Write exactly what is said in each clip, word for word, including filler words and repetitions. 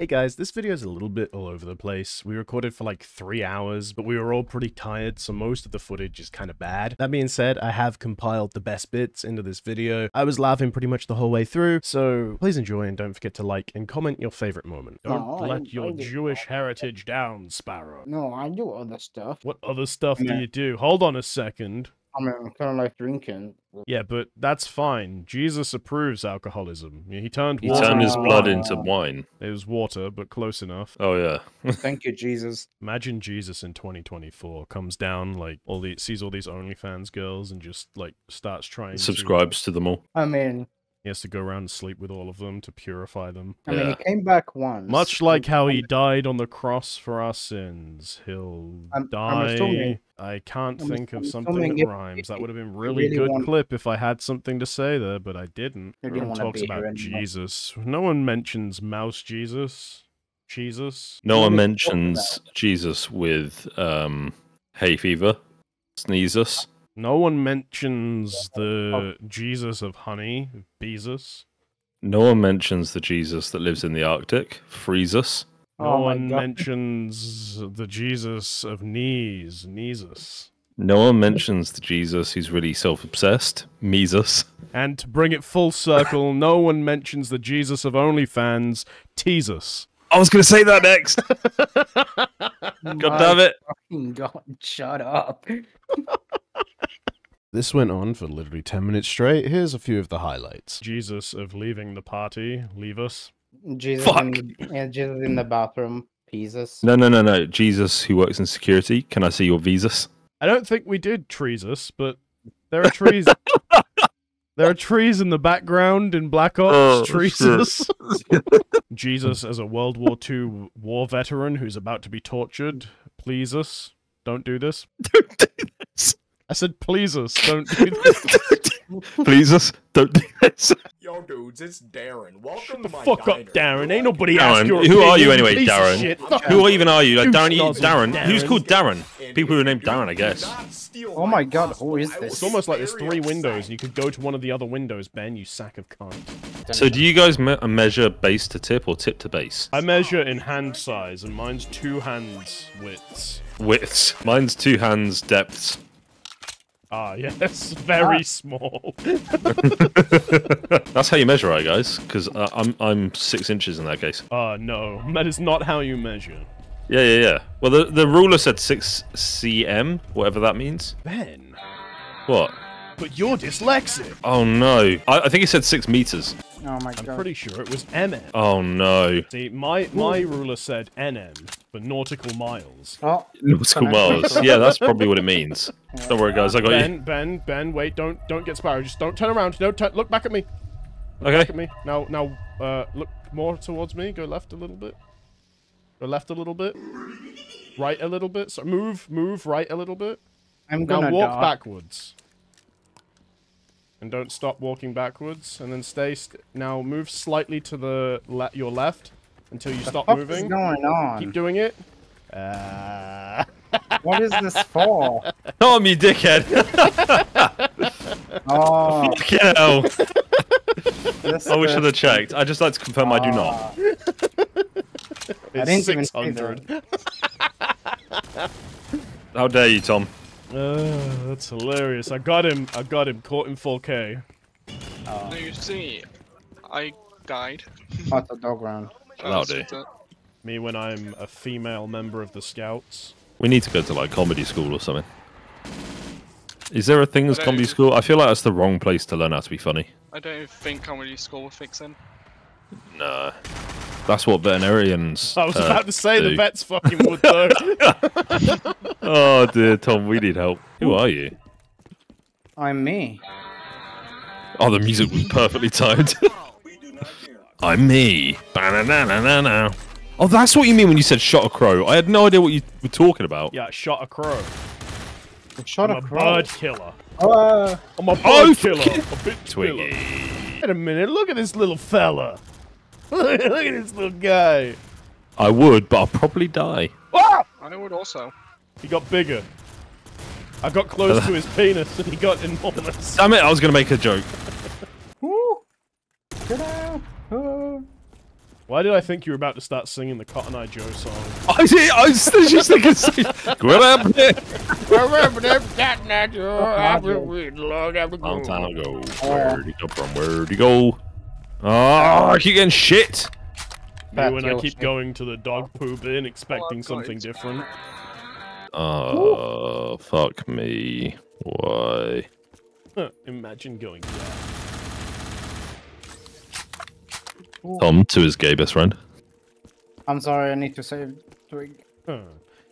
Hey guys, this video is a little bit all over the place. We recorded for like three hours, but we were all pretty tired, so most of the footage is kind of bad. That being said, I have compiled the best bits into this video. I was laughing pretty much the whole way through, so please enjoy and don't forget to like and comment your favorite moment. Don't no, let I, your I Jewish heritage down, Sparrow. No, I do other stuff. What other stuff yeah. do you do? Hold on a second. I mean, I'm kind of like drinking. Yeah, but that's fine. Jesus approves alcoholism. He turned water. He turned his blood into wine. It was water, but close enough. Oh, yeah. Thank you, Jesus. Imagine Jesus in twenty twenty-four comes down, like, all the sees all these OnlyFans girls and just, like, starts trying Subscribes to... to them all. I mean... He has to go around and sleep with all of them to purify them. I mean, yeah. he came back once. Much like how he died on the cross for our sins. He'll I'm, die. I'm I can't I'm think of something that rhymes. It, that would have been really, really good want... clip if I had something to say there, but I didn't. Everyone talks about Jesus. No one mentions Mouse Jesus. Jesus. No one mentions Jesus with um, hay fever. Sneezes. No one mentions the Jesus of honey, Beezus. No one mentions the Jesus that lives in the Arctic, Freezus. No oh one God. mentions the Jesus of knees, Kneesus. No one mentions the Jesus who's really self-obsessed, Meesus. And to bring it full circle, no one mentions the Jesus of OnlyFans, Teesus. I was going to say that next. God damn it. God, shut up. This went on for literally ten minutes straight. Here's a few of the highlights. Jesus of leaving the party, leave us. Jesus, in, yeah, Jesus in the bathroom, Jesus. No, no, no, no. Jesus who works in security. Can I see your visas? I don't think we did treesus, but there are trees. There are trees in the background in Black Ops. Oh, treesus. Jesus as a World War Two war veteran who's about to be tortured. Please us. Don't do this. Don't do this. I said, please us, don't do this. Please us, don't do this. Yo, dudes, it's Darren. Welcome Shut to my fuck diner. up, Darren. Ain't nobody Darren, asked your who are you anyway, Darren? Who even are you? Like, Darren, you, Darren, Darren. Who's called Darren? People who are named Darren, I guess. Oh my God, who is this? It's almost like there's three windows, and you could go to one of the other windows, Ben, you sack of cunt. So do you guys me measure base to tip or tip to base? I measure in hand size, and mine's two hands widths. Widths. Mine's two hands depths. Ah, yes, very ah. small. That's how you measure, right, guys? Because uh, I'm I'm six inches in that case. Ah, uh, no, that is not how you measure. Yeah, yeah, yeah. Well, the the ruler said six cm, whatever that means. Ben. What? But you're dyslexic. Oh no, I, I think he said six meters. Oh my God. I'm pretty sure it was mm. Oh no. See, my my Ooh. ruler said nm for nautical miles. Oh, nautical miles. Yeah, that's probably what it means. Don't worry, guys. I got Ben, you. Ben, Ben, Ben, wait! Don't, don't get Sparrow. Just don't turn around. Don't turn. Look back at me. Look okay. Back at me. Now, now, uh, look more towards me. Go left a little bit. Go left a little bit. Right a little bit. So move, move right a little bit. I'm now gonna walk die. backwards. And don't stop walking backwards, and then stay. St now move slightly to the le your left until you the stop fuck moving. What's going on? Keep doing it. Uh... What is this for? Oh, me, dickhead. Oh. Fucking hell. This I wish I'd have checked. I just like to confirm uh... I do not. It's six hundred. How dare you, Tom? Uh, that's hilarious. I got him. I got him. Caught in four K. Oh. You see, I died. At the dog round. That'll do. Me when I'm a female member of the Scouts. We need to go to like comedy school or something. Is there a thing as comedy school? I feel like that's the wrong place to learn how to be funny. I don't think comedy school will fix him. Nah. That's what veterinarians. I was uh, about to say do. the vets fucking would though. Oh dear, Tom, we need help. Who are you? I'm me. Oh, the music was perfectly timed. I'm me. Ba-na-na-na-na-na. Oh, that's what you mean when you said shot a crow. I had no idea what you were talking about. Yeah, shot a crow. I shot I'm a, a crow. bird killer. Uh, I'm a bird oh, killer. Fucking... A bitch Twiggy. Killer. Wait a minute, look at this little fella. Look at this little guy. I would, but I'll probably die. Ah! I would also. He got bigger. I got close to his penis and he got enormous. Damn it, I was going to make a joke. Woo! Get out! Oh. Why did I think you were about to start singing the Cotton Eye Joe song? I see. I was just thinking. Grab it. Grab it. Cotton Eye Joe. I've been waiting long after go. Long time ago. Where'd he come from? Where'd he go? Oh, I keep getting shit. You and I keep going to the dog poop in, expecting something different. Uh, fuck me. Why? Imagine going there. Ooh. Tom to his gay best friend. I'm sorry, I need to save Twig. Huh.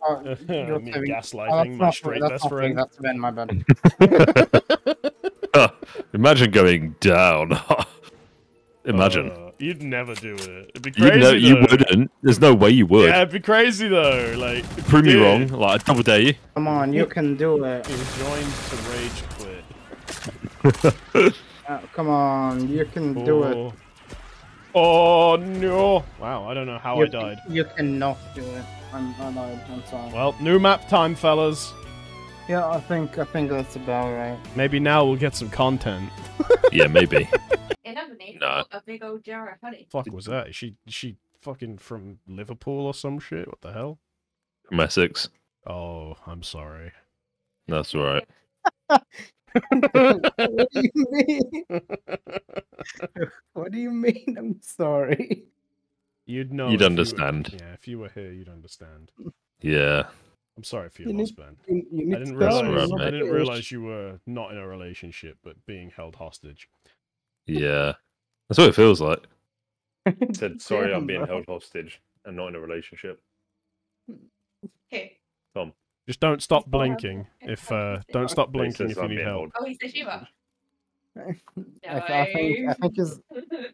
Oh, uh, you're me saving... gaslighting oh, my straight best friend. That's Ben, my bad. uh, imagine going down. Imagine. Uh, you'd never do it. It'd be crazy. You'd know, you wouldn't. There's no way you would. Yeah, it'd be crazy though. Like, prove me wrong. Like, I double dare you. Come on, you can do it. You joined to rage quit. uh, come on, you can oh. do it. Oh no! Wow, I don't know how you, I died. You cannot do it. I'm, I died. I'm sorry. Well, new map time, fellas. Yeah, I think I think that's about right. Maybe now we'll get some content. Yeah, maybe. No. A big old jar of honey. Fuck was that? Is she is she fucking from Liverpool or some shit? What the hell? From Essex. Oh, I'm sorry. That's all right. What do you mean? What do you mean? I'm sorry. You'd know. You'd understand. You were, yeah, if you were here, you'd understand. Yeah. I'm sorry for your you loss, Ben. You, you I, didn't realize, right, I didn't realize you were not in a relationship, but being held hostage. Yeah. That's what it feels like. I said, sorry, I'm being held hostage and not in a relationship. Okay. Tom. Just don't stop blinking. If uh, don't stop blinking if you need help. Oh, he's a Shiva. No. I, I think I think he's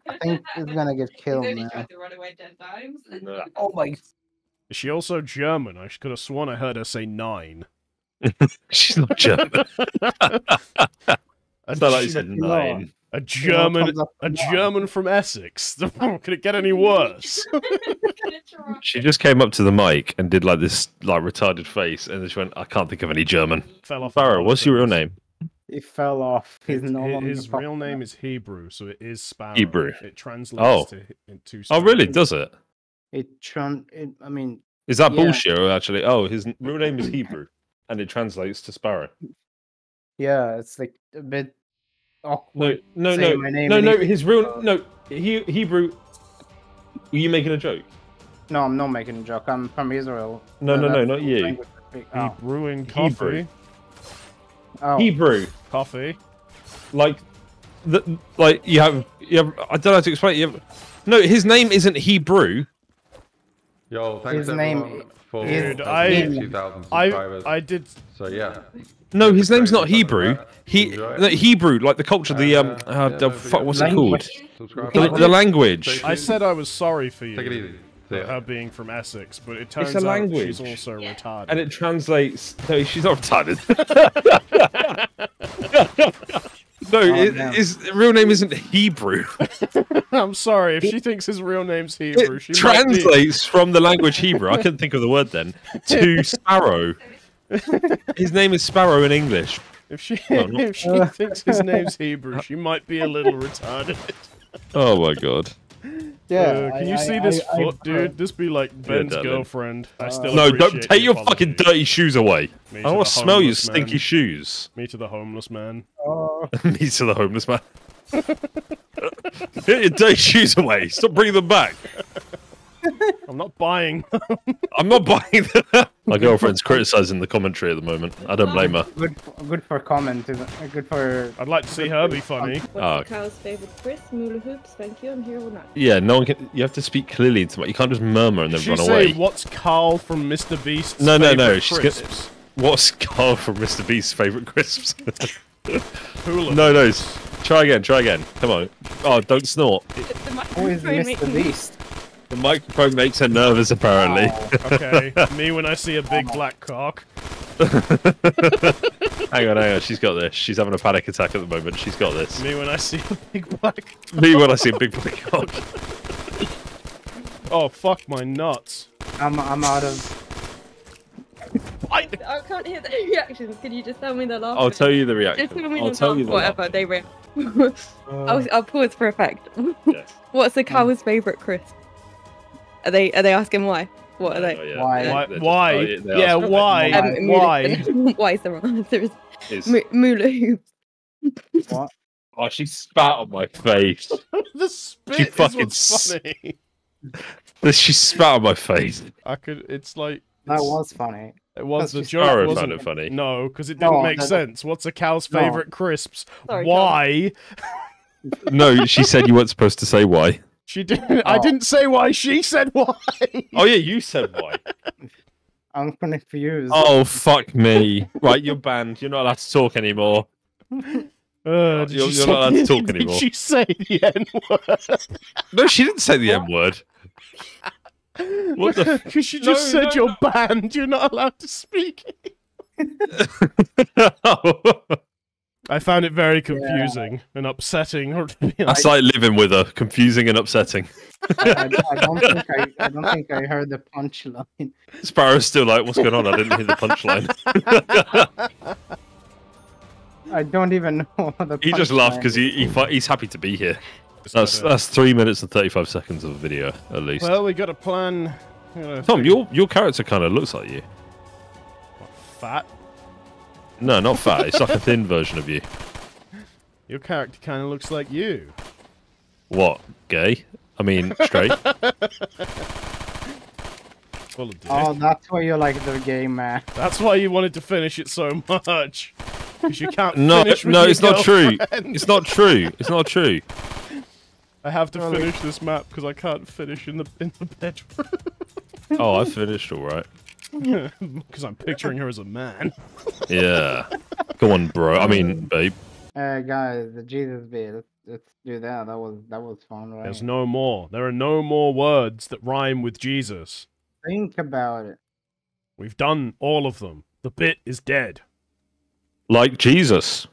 I think he's gonna get killed. He's only tried to run away ten times. No. Oh my! Is she also German? I could have sworn I heard her say nine. She's not German. I thought you said nine. A German, a German from Essex. Could it get any worse? She just came up to the mic and did like this, like retarded face, and then she went, "I can't think of any German." Fell off. Farrah, what's your real name? He fell off. He's no longer. His real name is Hebrew, so it is Sparrow. Hebrew. It translates oh. to into. Sparrow. Oh, really? Does it? It tran. It, I mean. Is that yeah. bullshit? Or actually, oh, his real name is Hebrew, and it translates to Sparrow. Yeah, it's like a bit. Awkward. No, no, no, no, no. His real no. He, Hebrew. Were you making a joke? No, I'm not making a joke. I'm from Israel. No, no, no, not you. Brewing coffee. Hebrew coffee. Like, the, like you have, you have. I don't know how to explain. It. You have, no, his name isn't Hebrew. Yo, thanks everyone for two thousand subscribers. I did. So yeah. No, his name's not Hebrew. He, no, Hebrew, like the culture, the um, uh, the fuck, what's it called? The, the language. I said I was sorry for you. Take it easy. For her being from Essex, but it turns out she's also retarded. And it translates. No, she's not retarded. No, oh, it, no, his real name isn't Hebrew. I'm sorry, if she thinks his real name's Hebrew, it she translates from the language Hebrew. I couldn't think of the word then to Sparrow. His name is Sparrow in English. If she well, not... if she thinks his name's Hebrew, she might be a little retarded. Oh my god. Yeah. Uh, can I, you I, see I, this I, foot, I, dude? I, this be like Ben's yeah, girlfriend. Uh, I still no, don't take your, your fucking dirty shoes away. I don't want to smell your stinky man. shoes. Me to the homeless man. Oh. Me to the homeless man. Get your dirty shoes away. Stop bringing them back. I'm not buying them. I'm not buying them. My girlfriend's criticizing the commentary at the moment. I don't blame her. Good, for, good for comment. Good for. I'd like to see her be funny. What's oh. Kyle's favorite Chris? Moolah Hoops. Thank you. I'm here or not. Yeah, no one can. You have to speak clearly into my. You can't just murmur and then Did run she away. Say, what's Carl from Mister Beast's no, favorite no, no. She's crisps? Gonna, what's Carl from Mister Beast's favorite crisps? Hula. No, no. Try again. Try again. Come on. Oh, don't snort. Who is Mister Beast? The microphone makes her nervous, apparently. Oh, okay, me when I see a big black cock. Hang on, hang on, she's got this. She's having a panic attack at the moment. She's got this. Me when I see a big black cock. Me when I see a big black cock. Oh, fuck my nuts. I'm, I'm out of... I... I can't hear the reactions. Can you just tell me the last? I'll tell you the reaction. Just tell me I'll the tell you the Whatever, laugh. they re uh... I'll, I'll pause for effect. Yes. What's the cow's favourite crisp? Are they Are they asking why? What are they? Oh, yeah. Why? Why? Just, why? Oh, yeah, yeah why? Um, why? Why? Why is the wrong answer? Is Moolah hoops. What? Oh, she spat on my face. The spit she is fucking what's funny. She spat on my face. I could. It's like that was funny. It was a joke. Wasn't it funny? No, because it didn't no, make no, sense. No. What's a cow's no. favorite crisps? Sorry, why? No, she said you weren't supposed to say why. She didn't. Oh. I didn't say why. She said why. Oh yeah, you said why. I'm confused. Oh fuck me! Right, you're banned. You're not allowed to talk anymore. Uh, you're, you're not allowed to talk anymore. Did she say the N-word? No, she didn't say the N-word. What the? Because she just no, said no, you're no. banned. You're not allowed to speak. I found it very confusing yeah. and upsetting. Like... That's like living with her. Confusing and upsetting. I, I, I, don't think I, I don't think I heard the punchline. Sparrow's still like, what's going on? I didn't hear the punchline. I don't even know what the He just laughed because he, he he's happy to be here. That's that's three minutes and thirty-five seconds of video at least. Well, we got a plan. You know, Tom, your your character kind of looks like you. What, fat? No, not fat. It's like a thin version of you. Your character kind of looks like you. What? Gay? I mean, straight. Well, oh, that's why you like the gay man. That's why you wanted to finish it so much. You can't no, finish with no, your it's girlfriend. Not true. It's not true. It's not true. I have to really? finish this map because I can't finish in the in the bedroom. Oh, I finished all right. Because I'm picturing her as a man. Yeah. Go on, bro. I mean, babe. Hey guys, the Jesus beat. Let's, let's do that. That was that was fun, right? There's no more. There are no more words that rhyme with Jesus. Think about it. We've done all of them. The bit is dead. Like Jesus.